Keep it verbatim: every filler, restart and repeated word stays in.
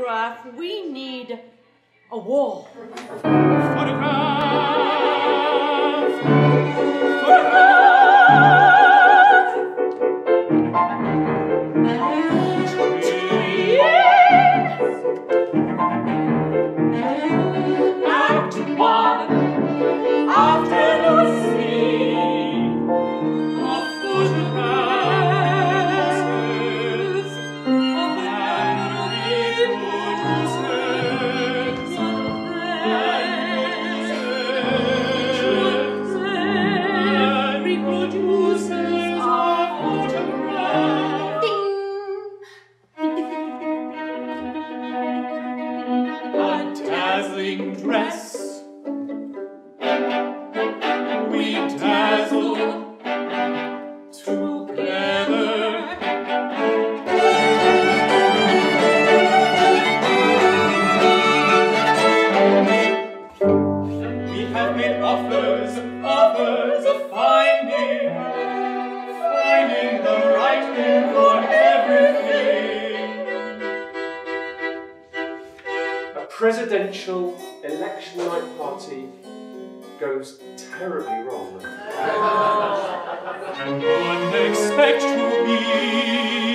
photograph, we need a wall. Photograph! Photograph! Dress, we dazzle together. We have made offers, offers of finding, finding the right thing for everything. A presidential election night party goes terribly wrong. One expects to be